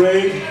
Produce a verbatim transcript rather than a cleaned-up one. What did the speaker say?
break.